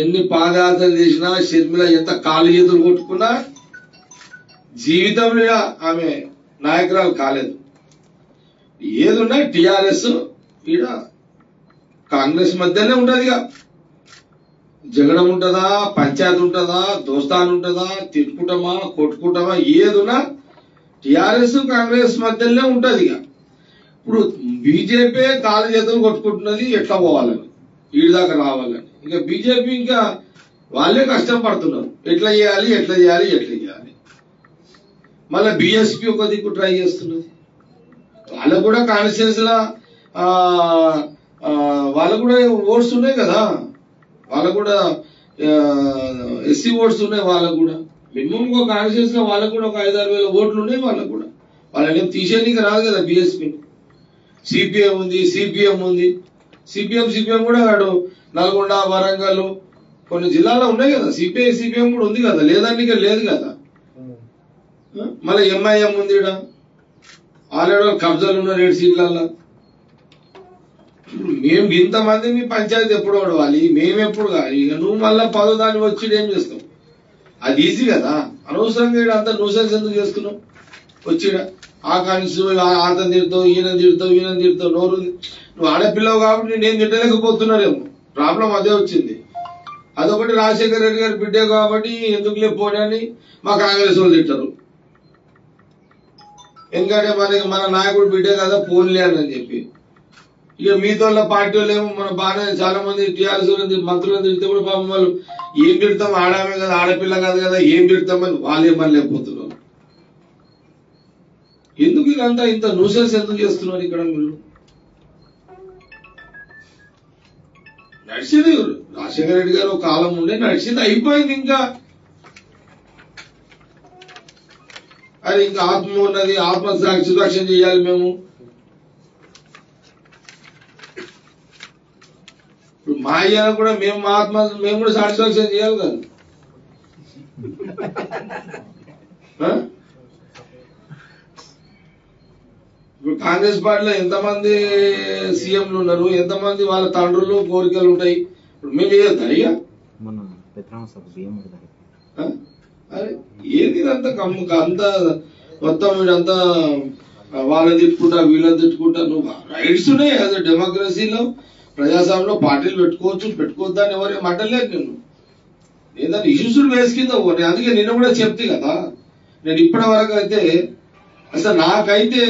ఎన్ని పాదయాత్రలు చేసినా షర్మిల ఎంత కాలు చేతులు కొట్టుకున్నా జీవితంలో ఆమె నాయకురాలు కాలేదు. ఏదున్నా టిఆర్ఎస్ ఈడ కాంగ్రెస్ మధ్యనే ఉంటది. ఇక జగడం ఉంటుందా, పంచాయతీ ఉంటుందా, దోస్తాన్ ఉంటుందా, తిట్టుకుంటామా కొట్టుకుంటామా, ఏదున్నా టిఆర్ఎస్ కాంగ్రెస్ మధ్యనే ఉంటది. ఇక ఇప్పుడు బీజేపీ కాలు చేతులు కొట్టుకుంటున్నది ఎట్లా పోవాలని, వీడిదాకా రావాలని. ఇక బీజేపీ ఇంకా వాళ్ళే కష్టం పడుతున్నారు, ఎట్లా చేయాలి ఎట్లా చేయాలి ఎట్లా చేయాలి. మళ్ళీ బీఎస్పీ ఒక దిక్కు ట్రై చేస్తున్నది, వాళ్ళకు కూడా కాన్స్టిట్యున్సీలా వాళ్ళకు కూడా ఓట్స్ ఉన్నాయి కదా, వాళ్ళకు కూడా ఎస్సీ ఓట్స్ ఉన్నాయి, వాళ్ళకు కూడా మినిమం ఒక కాన్స్టిట్యున్సీలో వాళ్ళకు కూడా ఒక 5-6 వేల ఓట్లు ఉన్నాయి. వాళ్ళకు కూడా వాళ్ళని తీసేయడానికి రాదు కదా బీఎస్పీని. సిపిఎం ఉంది, సిపిఎం కూడా వాడు నల్గొండ, వరంగల్ కొన్ని జిల్లాల్లో ఉన్నాయి కదా. సిపిఎం కూడా ఉంది కదా, లేదాన్ని లేదు కదా. మళ్ళీ ఎంఐఎం ఉంది, ఆల్రెడీ వాళ్ళు కబ్జాలు ఉన్న 7 సీట్లలో. మేము ఇంతమంది మీ పంచాయతీ ఎప్పుడు పడవాలి, మేమెప్పుడు కాదు. ఇక నువ్వు మళ్ళీ 10వ దాన్ని వచ్చి ఏం చేస్తావు, అది ఈజీ కదా. అనవసరంగా ఇక్కడ అంతా న్యూసెన్స్ ఎందుకు చేసుకున్నావు? వచ్చిడ ఆ కాన్స్టిట్యూన్ ఆతను తిడతావు, ఈయన తిడతావు, నోరు నువ్వు ఆడపిల్లవు కాబట్టి నేనేం తిట్టలేకపోతున్నారేమో. ప్రాబ్లం అదే వచ్చింది. అదొకటి రాజశేఖర రెడ్డి గారి బిడ్డే కాబట్టి ఎందుకు లేకపోయాని మా కాంగ్రెస్ వాళ్ళు తింటారు. ఎందుకంటే మనకి మన నాయకుడు బిడ్డే కదా, పోన్లే అని చెప్పి. ఇక మీతో పార్టీ వాళ్ళు ఏమో మన బాగానే చాలా మంది టీఆర్ఎస్ మంత్రులను తిడితే కూడా పాపం వాళ్ళు ఏం తిడతాం, ఆడామే కదా, ఆడపిల్ల కాదు కదా, ఏం తిడతామని వాళ్ళు ఏమనలేకపోతున్నారు. ఎందుకు ఇదంతా ఇంత న్యూసెన్స్ ఎందుకు చేస్తున్నారు? ఇక్కడ మీరు నడిచింది రాజశేఖర రెడ్డి గారు కాలం ఉండే నడిచింది, అయిపోయింది. ఇంకా అది ఇంకా ఆత్మ ఉన్నది, ఆత్మసాక్షిరక్షణ చేయాలి మేము. ఇప్పుడు మా అయ్యా కూడా మేము కూడా సాటిస్ఫాక్షన్ చేయాలి కదా. ఇప్పుడు కాంగ్రెస్ పార్టీలో ఎంతమంది సీఎంలు ఉన్నారు, ఎంతమంది వాళ్ళ తండ్రులు కోరికలు ఉంటాయి. ఇప్పుడు మేము ఏదంతా అంతా మొత్తం వీడంతా వాళ్ళని తిట్టుకుంటా వీళ్ళని తిట్టుకుంటా. నువ్వు రైట్స్ ఉన్నాయి అదే డెమోక్రసీలో, ప్రజాస్వామ్యంలో పార్టీలు పెట్టుకోవద్దు అని ఎవరు అడ్డలేదు. నేను దాన్ని ఇష్యూస్ వేసుకుందా, అందుకే నిన్న కూడా చెప్తే కదా. నేను ఇప్పటి వరకు అయితే అసలు నాకైతే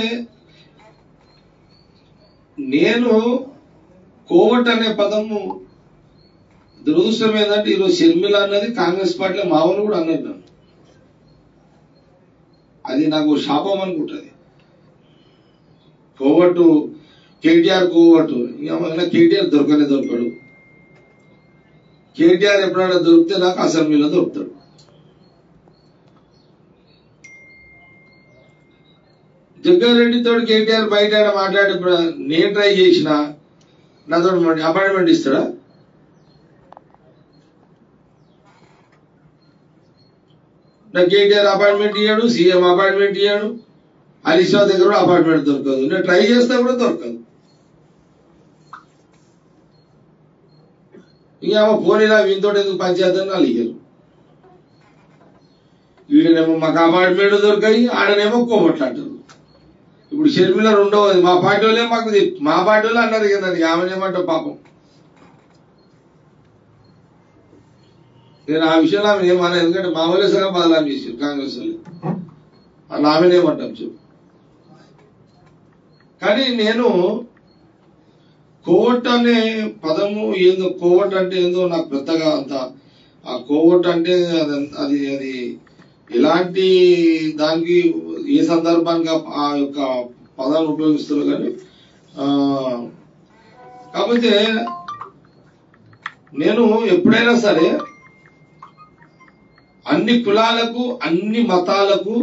నేను కోవట్ అనే పదము దురదృష్టం ఏంటంటే ఈరోజు షర్మిల అన్నది కాంగ్రెస్ పార్టీలో మావోలు కూడా అన్నారు నన్ను. అది నాకు శాపం అనుకుంటుంది. కోవట్టు కేటీఆర్, ఏమైనా కేటీఆర్ దొరకడు. కేటీఆర్ ఎప్పుడైనా దొరికితే నాకు అసెంబ్లీలో దొరుకుతాడు. జగ్గారెడ్డితో కేటీఆర్ బయట మాట్లాడి నేను ట్రై చేసినా నాతో అపాయింట్మెంట్ ఇస్తాడా? నాకు కేటీఆర్ అపాయింట్మెంట్ ఇయ్యాడు, సీఎం అపాయింట్మెంట్ ఇయ్యాడు, హరీష్ రావు దగ్గర అపాయింట్మెంట్ దొరకదు. నేను ట్రై చేస్తా కూడా దొరకదు. ఇంకా పోనీలా వీనితో ఎందుకు పంచాయతీ వాళ్ళు ఇయ్యరు. వీడనేమో మాకు అపాయింట్మెంట్ దొరకాయి, ఆడనేమో కోమట్లాంటారు. ఇప్పుడు షర్మిల రెండవది మా పార్టీ వాళ్ళే మాకు మా పార్టీ వాళ్ళే అన్నారు కదా, ఆమెనేమంటావు పాపం. నేను ఆ విషయంలో ఆమె ఏమన్నా, ఎందుకంటే మా వాళ్ళే సగం బదలాం చేశారు కాంగ్రెస్ వాళ్ళు, అలా ఆమెనేమంటాం చెప్పు. కానీ నేను కోవట్ అనే పదము ఏందో, కోవట్ అంటే ఏందో నాకు పెద్దగా అంత ఆ కోవట్ అంటే అది అది ఇలాంటి దానికి ఏ సందర్భానికి ఆ యొక్క పదాన్ని ఉపయోగిస్తున్నారు. కానీ కాకపోతే నేను ఎప్పుడైనా సరే అన్ని కులాలకు అన్ని మతాలకు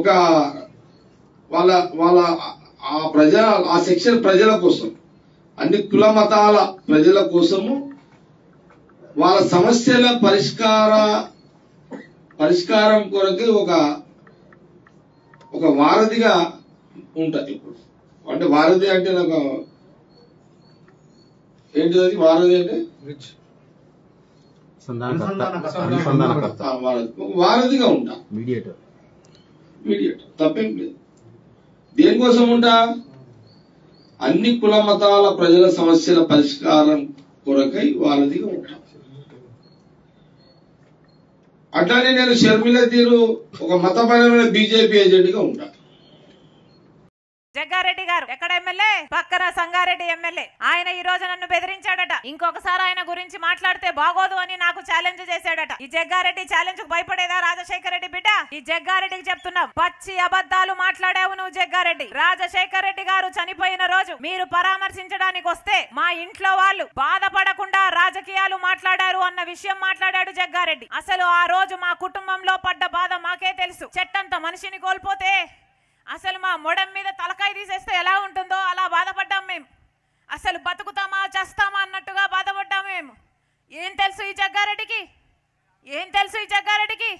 ఒక వాళ్ళ వాళ్ళ ఆ ప్రజల ఆ సెక్షన్ ప్రజల కోసం, అన్ని కుల మతాల ప్రజల కోసము వాళ్ళ సమస్యల పరిష్కారం కొరకు ఒక వారధిగా ఉంటాయి. ఇప్పుడు అంటే వారధి అంటే నాకు ఏంటిది వారధి అంటే సంధానకర్త వారధిగా ఉంటా మీడియేటర్ మీడియేటర్ తప్పేం లేదు దేనికోసం ఉంటా అన్ని కుల మతాల ప్రజల సమస్యల పరిష్కారం కొరకై వారధిగా ఉంటా అట్లానే నేను షర్మిల తీరు ఒక మతపరమైన బీజేపీ ఏజెంట్గా ఉంటా జగ్గారెడ్డి గారు ఎక్కడ ఎమ్మెల్యే పక్కన సంగారెడ్డి ఎమ్మెల్యే ఆయన ఈ రోజు నన్ను బెదిరించాడట ఇంకొకసారి ఆయన గురించి మాట్లాడితే బాగోదు అని నాకు ఛాలెంజ్ చేశాడట ఈ జగ్గారెడ్డి ఛాలెంజ్ కు భయపడేదా రాజశేఖర్ రెడ్డి బిడ్డ ఈ జగ్గారెడ్డికి చెప్తున్నా పచ్చి అబద్ధాలు మాట్లాడావు నువ్వు జగ్గారెడ్డి రాజశేఖర్ రెడ్డి గారు చనిపోయిన రోజు మీరు పరామర్శించడానికి వస్తే మా ఇంట్లో వాళ్ళు బాధపడకుండా రాజకీయాలు మాట్లాడారు అన్న విషయం మాట్లాడాడు జగ్గారెడ్డి అసలు ఆ రోజు మా కుటుంబంలో పడ్డ బాధ మాకే తెలుసు చెట్టంత మనిషిని కోల్పోతే అసలు మా మొడం మీద తలకాయ తీసేస్తే ఎలా ఉంటుందో అలా బాధపడ్డాం మేము అసలు బతుకుతామా చేస్తామా అన్నట్టుగా బాధపడ్డాం మేము ఏం తెలుసు ఈ జగ్గారెడ్డికి ఏం తెలుసు ఈ జగ్గారెడ్డికి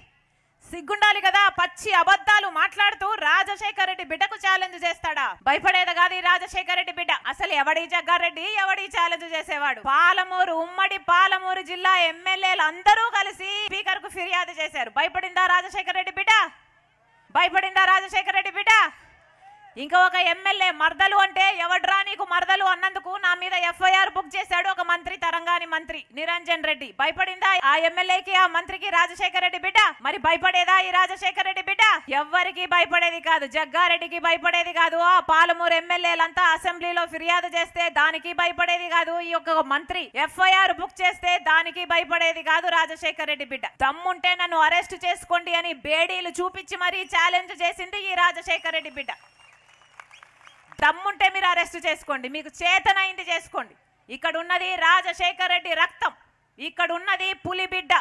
సిగ్గుండాలి కదా పచ్చి అబద్ధాలు మాట్లాడుతూ రాజశేఖర్ రెడ్డి బిడ్డకు ఛాలెంజ్ చేస్తాడా భయపడేది కాదు ఈ రాజశేఖర్ రెడ్డి బిడ్డ అసలు ఎవడి జగ్గారెడ్డి ఎవడి ఛాలెంజ్ చేసేవాడు పాలమూరు ఉమ్మడి పాలమూరు జిల్లా ఎమ్మెల్యేలు అందరూ కలిసి స్పీకర్ కు ఫిర్యాదు చేశారు భయపడిందా రాజశేఖర్ రెడ్డి బిడ్డ భయపడిందా రాజశేఖర్ రెడ్డి బిడ్డ ఇంకా ఒక ఎమ్మెల్యే మరదలు అంటే ఎవడ్రా నీకు మరదలు అన్నందుకు నా మీద ఎఫ్ఐఆర్ బుక్ చేశాడు ఒక మంత్రి తరంగాని మంత్రి నిరంజన్ రెడ్డి భయపడిందా ఆ ఎమ్మెల్యేకి ఆ మంత్రికి రాజశేఖర్ రెడ్డి బిడ్డ మరి భయపడేదా ఈ రాజశేఖర్ రెడ్డి బిడ్డ ఎవ్వరికి భయపడేది కాదు జగ్గారెడ్డికి భయపడేది కాదు ఆ పాలమూరు ఎమ్మెల్యేలంతా అసెంబ్లీలో ఫిర్యాదు చేస్తే దానికి భయపడేది కాదు ఈ యొక్క మంత్రి ఎఫ్ఐఆర్ బుక్ చేస్తే దానికి భయపడేది కాదు రాజశేఖర్ రెడ్డి బిడ్డ దమ్ముంటే నన్ను అరెస్ట్ చేసుకోండి అని బేడీలు చూపించి మరీ ఛాలెంజ్ చేసింది ఈ రాజశేఖర్ రెడ్డి బిడ్డ దమ్ముంటే మీరు అరెస్ట్ చేసుకోండి మీకు చేతనైంది చేసుకోండి ఇక్కడ ఉన్నది రాజశేఖర్ రెడ్డి రక్తం ఇక్కడ ఉన్నది పులిబిడ్డ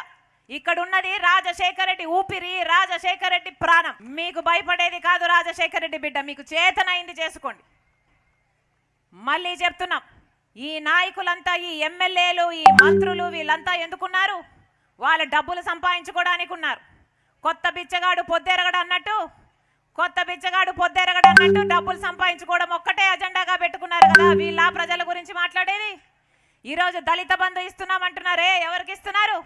ఇక్కడ ఉన్నది రాజశేఖర్ రెడ్డి ఊపిరి రాజశేఖర్ రెడ్డి ప్రాణం మీకు భయపడేది కాదు రాజశేఖర్ రెడ్డి బిడ్డ మీకు చేతనైంది చేసుకోండి మళ్ళీ చెప్తున్నాం ఈ నాయకులంతా ఈ ఎమ్మెల్యేలు ఈ మంత్రులు వీళ్ళంతా ఎందుకున్నారు వాళ్ళ డబ్బులు సంపాదించుకోవడానికి ఉన్నారు కొత్త బిచ్చగాడు పొద్దెరగడు అన్నట్టు డబ్బులు సంపాదించుకోవడం ఒక్కటే అజెండాగా పెట్టుకున్నారు కదా వీళ్ళ ప్రజల గురించి మాట్లాడేది ఈరోజు దళిత బంధు ఇస్తున్నామంటున్నారే ఎవరికి ఇస్తున్నారు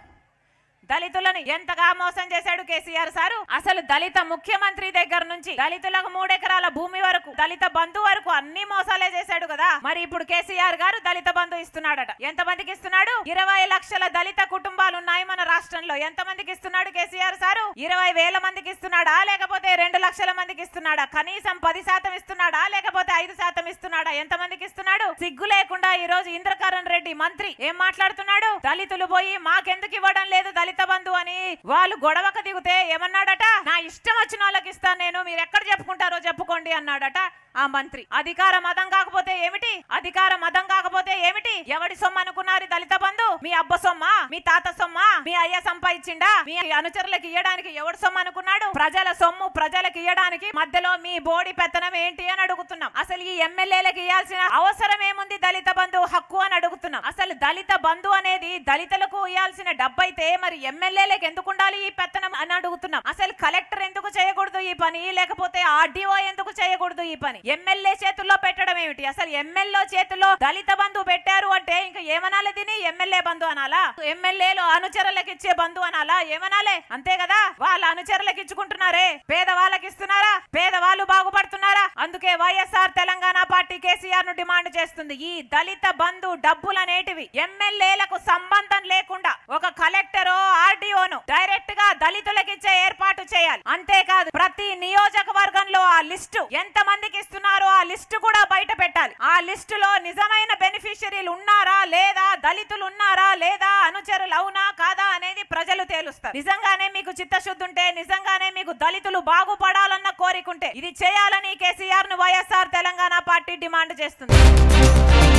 దళితులను ఎంతగా మోసం చేశాడు కేసీఆర్ సారు అసలు దళిత ముఖ్యమంత్రి దగ్గర నుంచి దళితులకు 3 ఎకరాల భూమి వరకు దళిత బంధు వరకు అన్ని మోసాలే చేశాడు కదా మరి ఇప్పుడు కేసీఆర్ గారు దళిత బంధు ఇస్తున్నాడట ఎంతమందికి ఇస్తున్నాడు 20 లక్షల దళిత కుటుంబాలు ఉన్నాయి మన రాష్ట్రంలో ఎంతమందికి ఇస్తున్నాడు కేసీఆర్ సారు 20,000 మందికి ఇస్తున్నాడా లేకపోతే 2 లక్షల మందికి ఇస్తున్నాడా కనీసం 10% ఇస్తున్నాడా లేకపోతే 5% ఇస్తున్నాడా ఎంతమందికి ఇస్తున్నాడు సిగ్గు లేకుండా ఈ రోజు ఇంద్రకరణ్ రెడ్డి మంత్రి ఏం మాట్లాడుతున్నాడు దళితులు పోయి మాకెందుకు ఇవ్వడం లేదు దళిత బంధు అని వాళ్ళు గొడవకు దిగితే ఏమన్నాడట నా ఇష్టం వచ్చిన వాళ్ళకి ఇస్తాను నేను మీరు ఎక్కడ చెప్పుకుంటారో చెప్పుకోండి అన్నాడట ఆ మంత్రి అధికారం మదం కాకపోతే ఏమిటి అధికారం మదం కాకపోతే ఏమిటి ఎవడి సొమ్మ అనుకున్నారు దళిత బంధు మీ అబ్బ సొమ్మ మీ తాత సొమ్మ మీ అయ్య సంపాదించిండా మీ అనుచరులకు ఇయ్యడానికి ఎవడు సొమ్మ అనుకున్నాడు ప్రజల సొమ్ము ప్రజలకు ఇయ్యడానికి మధ్యలో మీ బోడి పెత్తనం ఏంటి అని అడుగుతున్నాం అసలు ఈ ఎమ్మెల్యేలకు ఇయ్యాల్సిన అవసరం ఏముంది దళిత బంధు హక్కు అని అడుగుతున్నాం అసలు దళిత బంధు అనేది దళితులకు ఇయ్యాల్సిన డబ్బైతే మరి ఎమ్మెల్యేలకు ఎందుకు ఉండాలి ఈ పెత్తనం అని అడుగుతున్నాం అసలు కలెక్టర్ ఎందుకు చేయకూడదు ఈ పని లేకపోతే ఆర్డీఓ ఎందుకు చేయకూడదు ఈ పని ఎమ్మెల్యే చేతుల్లో పెట్టడం ఏమిటి అసలు ఎమ్మెల్యే చేతుల్లో దళిత బంధు పెట్టారు అంటే ఇంకా ఏమనాలి దీని ఎమ్మెల్యే బంధు అనాలా ఎమ్మెల్యేలు అనుచరులకు ఇచ్చే బంధు అనాలా ఏమనాలే అంతే కదా వాళ్ళ అనుచరులకు ఇచ్చుకుంటున్నారే పేదవాళ్ళకి ఇస్తున్నారా పేదవాళ్ళు బాగుపడుతున్నారా అందుకే వైఎస్ఆర్ తెలంగాణ పార్టీ కేసీఆర్ ను డిమాండ్ చేస్తుంది ఈ దళిత బంధు డబ్బులనేటివి ఎమ్మెల్యేలకు సంబంధం లేకుండా ఒక కలెక్టరో ఆర్డీఓను డైరెక్ట్ గా దళితులకు ఇచ్చే ఏర్పాటు చేయాలి అంతేకాదు ప్రతి నియోజకవర్గంలో ఆ లిస్టు ఎంత మందికి ఇస్తున్నారో ఆ లిస్టు కూడా బయట పెట్టాలి ఆ లిస్టులో నిజమైన బెనిఫిషరీలు ఉన్నారా లేదా దళితులు ఉన్నారా లేదా అనుచరులు అవునా కాదా అనేది ప్రజలు తేలుస్తారు నిజంగానే మీకు చిత్తశుద్ధి ఉంటే నిజంగానే మీకు దళితులు బాగుపడాలన్న కోరికుంటే ఇది చేయాలని కేసీఆర్ ను వైఎస్ఆర్ తెలంగాణ పార్టీ డిమాండ్ చేస్తుంది.